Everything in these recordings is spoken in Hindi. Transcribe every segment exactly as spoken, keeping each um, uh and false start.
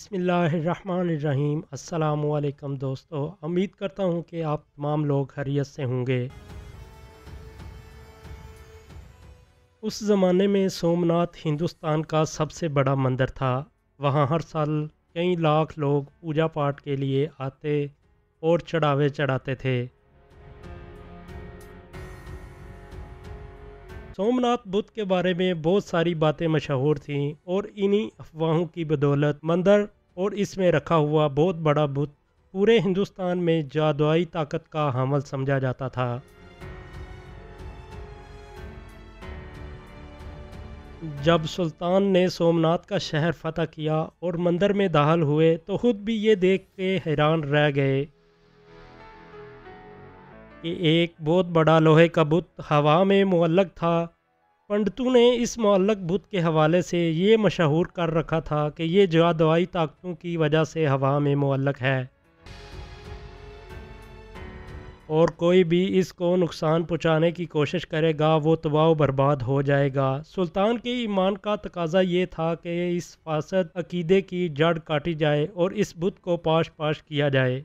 बिस्मिल्लाहिर्रहमानिर्रहीम। अस्सलामुअलैकुम दोस्तों, उम्मीद करता हूँ कि आप तमाम लोग खैरियत से होंगे। उस ज़माने में सोमनाथ हिंदुस्तान का सबसे बड़ा मंदिर था। वहाँ हर साल कई लाख लोग पूजा पाठ के लिए आते और चढ़ावे चढ़ाते थे। सोमनाथ बुद्ध के बारे में बहुत सारी बातें मशहूर थीं और इन्हीं अफवाहों की बदौलत मंदिर और इसमें रखा हुआ बहुत बड़ा बुद्ध पूरे हिंदुस्तान में जादुई ताकत का हामिल समझा जाता था। जब सुल्तान ने सोमनाथ का शहर फतह किया और मंदिर में दाखिल हुए तो खुद भी ये देख के हैरान रह गए कि एक बहुत बड़ा लोहे का बुत हवा में मुअल्लक था। पंडितों ने इस मुअल्लक बुत के हवाले से ये मशहूर कर रखा था कि ये जादुई ताकतों की वजह से हवा में मुअल्लक है और कोई भी इसको नुकसान पहुँचाने की कोशिश करेगा वो तबाह बर्बाद हो जाएगा। सुल्तान के ईमान का तकाजा ये था कि इस फासद अकीदे की जड़ काटी जाए और इस बुत को पाश पाश किया जाए,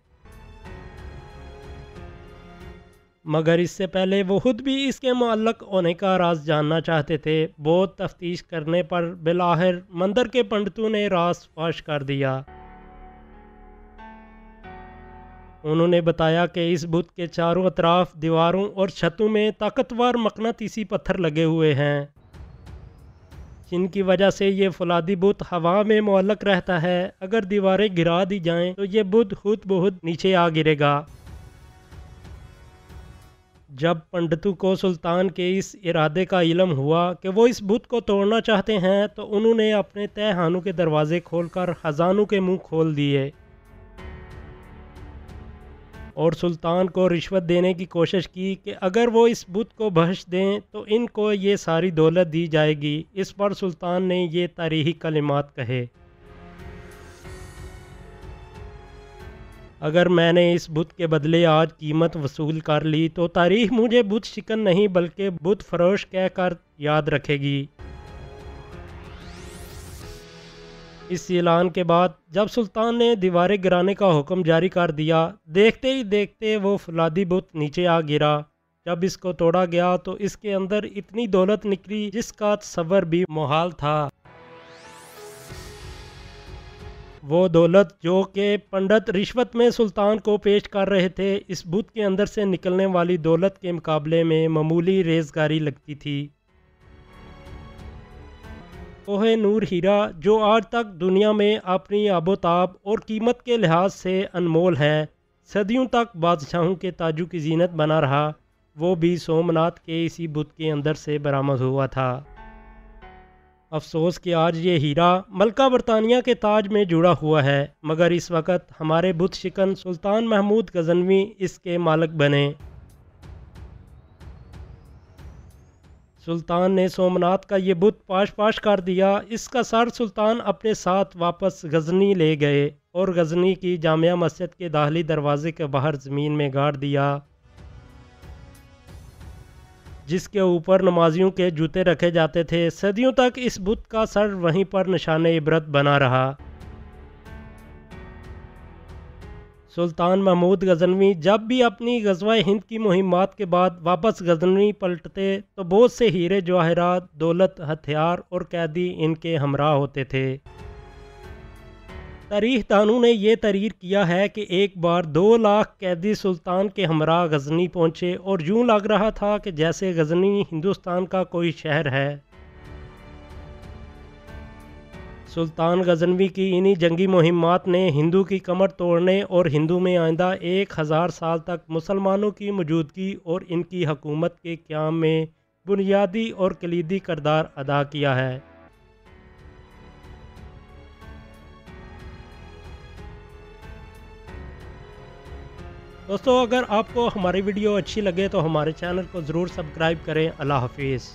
मगर इससे पहले वो खुद भी इसके मुअल्लक होने का राज जानना चाहते थे। बहुत तफ्तीश करने पर बिलाहिर मंदिर के पंडितों ने राज फाश कर दिया। उन्होंने बताया कि इस बुत के चारों अतराफ दीवारों और छतों में ताकतवर मकनातीसी पत्थर लगे हुए हैं, जिनकी वजह से ये फुलादी बुत हवा में मुअल्लक रहता है। अगर दीवारें गिरा दी जाएं तो ये बुत खुद ब खुद नीचे आ गिरेगा। जब पंडितों को सुल्तान के इस इरादे का इलम हुआ कि वो इस बुत को तोड़ना चाहते हैं तो उन्होंने अपने तहखानों के दरवाज़े खोलकर खजानों के मुंह खोल दिए और सुल्तान को रिश्वत देने की कोशिश की कि अगर वो इस बुत को बख्श दें तो इनको ये सारी दौलत दी जाएगी। इस पर सुल्तान ने ये तारीखी कलिमात कहे, अगर मैंने इस बुत के बदले आज कीमत वसूल कर ली तो तारीख मुझे बुत शिकन नहीं बल्कि बुत फरोश कहकर याद रखेगी। इस ऐलान के बाद जब सुल्तान ने दीवारें गिराने का हुक्म जारी कर दिया, देखते ही देखते वो फुलादी बुत नीचे आ गिरा। जब इसको तोड़ा गया तो इसके अंदर इतनी दौलत निकली जिसका तसव्वुर भी मुहाल था। वो दौलत जो के पंडित रिश्वत में सुल्तान को पेश कर रहे थे, इस बुत के अंदर से निकलने वाली दौलत के मुकाबले में मामूली रेजगारी लगती थी। कोह नूर हीरा जो आज तक दुनिया में अपनी आबोताब और कीमत के लिहाज से अनमोल है, सदियों तक बादशाहों के ताजों की जीनत बना रहा, वो भी सोमनाथ के इसी बुत के अंदर से बरामद हुआ था। अफसोस कि आज ये हीरा मलका बरतानिया के ताज में जुड़ा हुआ है, मगर इस वक्त हमारे बुत शिकन सुल्तान महमूद गजनवी इसके मालिक बने। सुल्तान ने सोमनाथ का ये बुत पाश पाश कर दिया। इसका सर सुल्तान अपने साथ वापस गज़नी ले गए और गज़नी की जामिया मस्जिद के दाखिली दरवाजे के बाहर ज़मीन में गाड़ दिया, जिसके ऊपर नमाजियों के जूते रखे जाते थे। सदियों तक इस बुत का सर वहीं पर निशाने इबरत बना रहा। सुल्तान महमूद गजनवी जब भी अपनी गज़वा हिंद की मुहिमात के बाद वापस गजनवी पलटते तो बहुत से हीरे जवाहरात, दौलत, हथियार और कैदी इनके हमरा होते थे। तारीख दानों ने यह तहरीर किया है कि एक बार दो लाख कैदी सुल्तान के हमरा गज़नी पहुँचे और यूँ लग रहा था कि जैसे गज़नी हिंदुस्तान का कोई शहर है। सुल्तान गजनवी की इन्हीं जंगी मुहिमात ने हिंदू की कमर तोड़ने और हिंदू में आइंदा एक हज़ार साल तक मुसलमानों की मौजूदगी और इनकी हकूमत के क़याम में बुनियादी और कलीदी किरदार अदा किया है। दोस्तों, अगर आपको हमारी वीडियो अच्छी लगे तो हमारे चैनल को ज़रूर सब्सक्राइब करें। अल्लाह हाफिज़।